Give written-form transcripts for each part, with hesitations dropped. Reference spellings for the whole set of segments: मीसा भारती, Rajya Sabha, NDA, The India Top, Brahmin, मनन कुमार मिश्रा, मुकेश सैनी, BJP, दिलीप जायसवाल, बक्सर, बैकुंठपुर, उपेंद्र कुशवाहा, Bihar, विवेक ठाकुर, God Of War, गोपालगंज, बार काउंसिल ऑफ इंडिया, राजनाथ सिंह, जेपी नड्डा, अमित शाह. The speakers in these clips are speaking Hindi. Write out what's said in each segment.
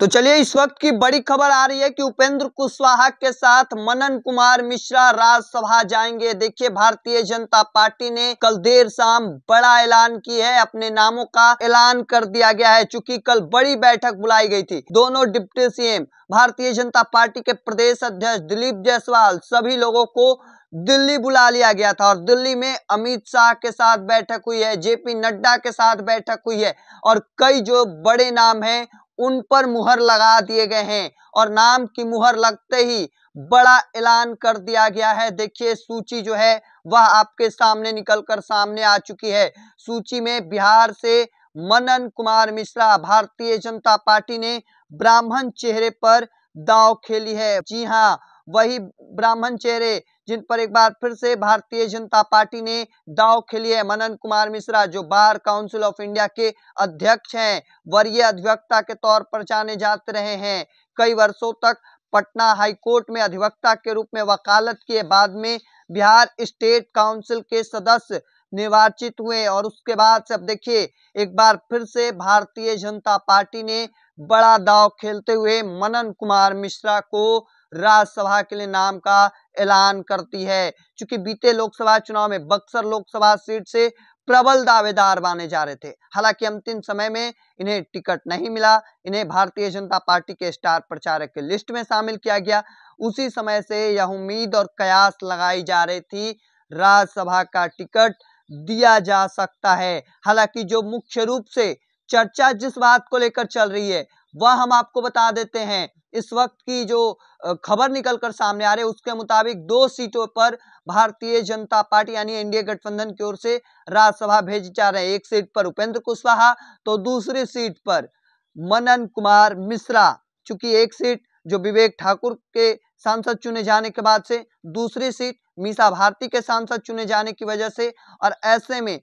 तो चलिए इस वक्त की बड़ी खबर आ रही है कि उपेंद्र कुशवाहा के साथ मनन कुमार मिश्रा राज्यसभा जाएंगे। देखिए भारतीय जनता पार्टी ने कल देर शाम बड़ा ऐलान की है, अपने नामों का ऐलान कर दिया गया है। चूंकि कल बड़ी बैठक बुलाई गई थी, दोनों deputy CM Bharatiya Janata party के प्रदेश अध्यक्ष दिलीप जायसवाल सभी लोगों को दिल्ली बुला लिया गया था और दिल्ली में अमित शाह के साथ बैठक हुई है, जेपी नड्डा के साथ बैठक हुई है और कई जो बड़े नाम हैं उन पर मुहर लगा दिए गए हैं और नाम की मुहर लगते ही बड़ा ऐलान कर दिया गया है। देखिए सूची जो है वह आपके सामने निकलकर सामने आ चुकी है। सूची में बिहार से मनन कुमार मिश्रा, भारतीय जनता पार्टी ने ब्राह्मण चेहरे पर दांव खेली है। जी हाँ, वही ब्राह्मण चेहरे जिन पर एक बार फिर से भारतीय जनता पार्टी ने दांव खेली है। मनन कुमार मिश्रा जो बार काउंसिल ऑफ इंडिया के अध्यक्ष हैं, वरीय अधिवक्ता के तौर पर जाने जाते रहे हैं। कई वर्षों तक पटना हाईकोर्ट में अधिवक्ता के रूप में वकालत किए, बाद में बिहार स्टेट काउंसिल के सदस्य निर्वाचित हुए और उसके बाद से अब देखिए एक बार फिर से भारतीय जनता पार्टी ने बड़ा दांव खेलते हुए मनन कुमार मिश्रा को राज्यसभा के लिए नाम का ऐलान करती है। चूंकि बीते लोकसभा चुनाव में बक्सर लोकसभा सीट से प्रबल दावेदार माने जा रहे थे, हालांकि अंतिम समय में इन्हें टिकट नहीं मिला। इन्हें भारतीय जनता पार्टी के स्टार प्रचारक की लिस्ट में शामिल किया गया। उसी समय से यह उम्मीद और कयास लगाई जा रही थी राज्यसभा का टिकट दिया जा सकता है। हालांकि जो मुख्य रूप से चर्चा जिस बात को लेकर चल रही है वह हम आपको बता देते हैं। इस वक्त की जो खबर निकलकर सामने आ रही है उसके मुताबिक 2 सीटों पर भारतीय जनता पार्टी यानी एनडीए गठबंधन की ओर से राज्यसभा भेजे जा रहे हैं। एक सीट पर उपेंद्र कुशवाहा तो दूसरी सीट पर मनन कुमार मिश्रा। चूंकि एक सीट जो विवेक ठाकुर के सांसद चुने जाने के बाद से, दूसरी सीट मीसा भारती के सांसद चुने जाने की वजह से, और ऐसे में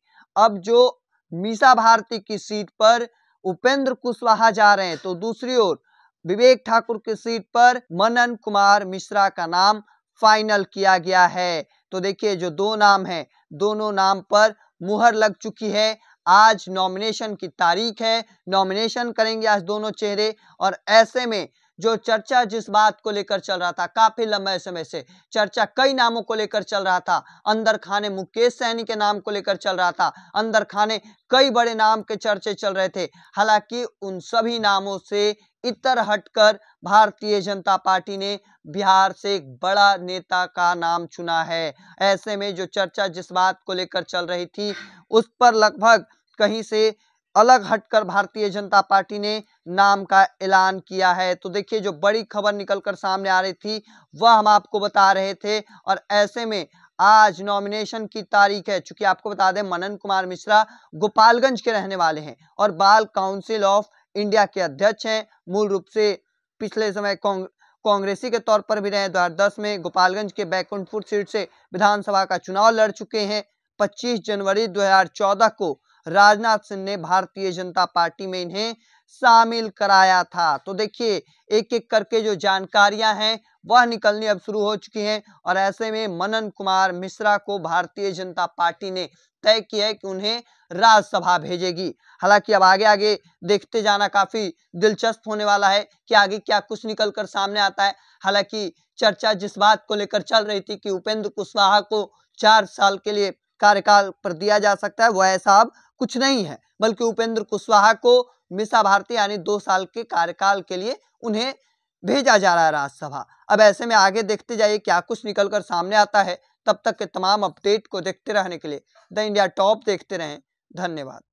अब जो मीसा भारती की सीट पर उपेंद्र कुशवाहा जा रहे हैं तो दूसरी ओर विवेक ठाकुर की सीट पर मनन कुमार मिश्रा का नाम फाइनल किया गया है। तो देखिए जो 2 नाम हैं, दोनों नाम पर मुहर लग चुकी है। आज नॉमिनेशन की तारीख है, नॉमिनेशन करेंगे आज दोनों चेहरे। और ऐसे में जो चर्चा जिस बात को लेकर चल रहा था, काफी लंबे समय से चर्चा कई नामों को लेकर चल रहा था। अंदर खाने मुकेश सैनी के नाम को लेकर चल रहा था, अंदर खाने कई बड़े नाम के चर्चे चल रहे थे। हालांकि उन सभी नामों से इतर हटकर भारतीय जनता पार्टी ने बिहार से एक बड़ा नेता का नाम चुना है। ऐसे में जो चर्चा जिस बात को लेकर चल रही थी उस पर लगभग कहीं से अलग हटकर भारतीय जनता पार्टी ने नाम का ऐलान किया है। तो देखिए जो बड़ी खबर निकलकर सामने आ रही थी वह हम आपको बता रहे थे। और ऐसे में आज नॉमिनेशन की तारीख है। चूंकि आपको बता दें मनन कुमार मिश्रा गोपालगंज के रहने वाले हैं और बार काउंसिल ऑफ इंडिया के अध्यक्ष हैं। मूल रूप से पिछले समय कांग्रेसी के तौर पर भी रहे। 2010 में गोपालगंज के बैकुंठपुर सीट से विधानसभा का चुनाव लड़ चुके हैं। 25 जनवरी 2014 को राजनाथ सिंह ने भारतीय जनता पार्टी में इन्हें शामिल कराया था। तो देखिए एक एक करके जो जानकारियां हैं वह निकलनी अब शुरू हो चुकी हैं। और ऐसे में मनन कुमार मिश्रा को भारतीय जनता पार्टी ने तय किया है कि उन्हें राज्यसभा भेजेगी। हालांकि अब आगे आगे देखते जाना काफी दिलचस्प होने वाला है कि आगे क्या कुछ निकलकर सामने आता है। हालांकि चर्चा जिस बात को लेकर चल रही थी कि उपेंद्र कुशवाहा को 4 साल के लिए कार्यकाल पर दिया जा सकता है, वह ऐसा अब कुछ नहीं है, बल्कि उपेंद्र कुशवाहा को मीसा भारती यानी 2 साल के कार्यकाल के लिए उन्हें भेजा जा रहा है राज्यसभा। अब ऐसे में आगे देखते जाइए क्या कुछ निकलकर सामने आता है। तब तक के तमाम अपडेट को देखते रहने के लिए द इंडिया टॉप देखते रहें। धन्यवाद।